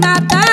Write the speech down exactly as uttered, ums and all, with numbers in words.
me matar.